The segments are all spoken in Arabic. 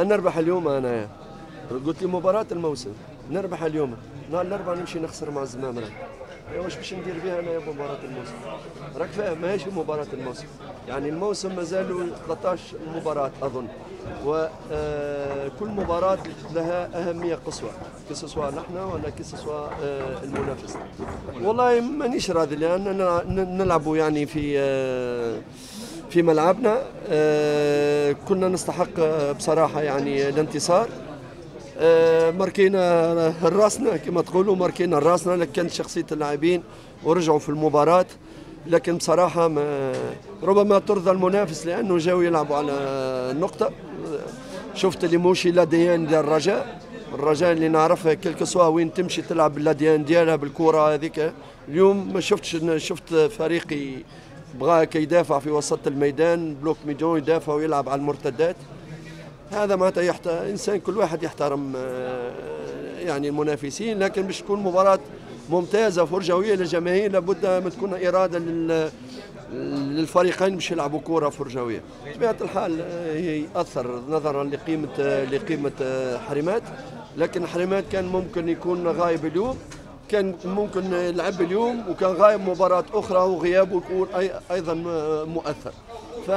نربح اليوم أنا قلت لي مباراة الموسم، نربح اليوم، نهار الأربعاء نمشي نخسر مع الزمام. أيوا واش باش ندير بها أنا مباراة الموسم؟ راك فاهم ماهيش مباراة الموسم، يعني الموسم مازالوا 13 مباراة أظن، وكل مباراة لها أهمية قصوى، كسوا نحن ولا كسوا المنافس. والله مانيش راضي لأننا نلعبوا يعني في ملعبنا، كنا نستحق بصراحة يعني الانتصار. ماركينا راسنا كما تقولوا، ماركينا راسنا لكن كانت شخصية اللاعبين ورجعوا في المباراة. لكن بصراحة ربما ترضى المنافس لأنه جاوا يلعبوا على النقطة. شفت اللي موشي لا ديان ديال الرجاء اللي نعرفها كالكسوا وين تمشي تلعب لا ديان ديالها بالكرة هذيك. اليوم ما شفت فريقي بغا كيدافع في وسط الميدان، بلوك ميدون يدافع ويلعب على المرتدات. هذا معناتها انسان كل واحد يحترم يعني المنافسين، لكن باش تكون مباراه ممتازه فرجويه للجماهير لابد ما تكون اراده للفريقين باش يلعبوا كره فرجويه. بطبيعه الحال ياثر نظرا لقيمه حريمات، لكن حريمات كان ممكن يكون غايب اليوم، كان ممكن يلعب اليوم وكان غايب مباراة أخرى وغيابه يكون أيضا مؤثر. ف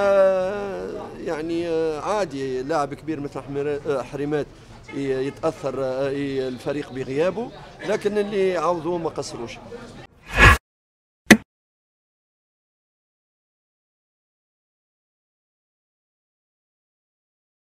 يعني عادي لاعب كبير مثل حريمات يتأثر الفريق بغيابه، لكن اللي عوضوه ما قصروش.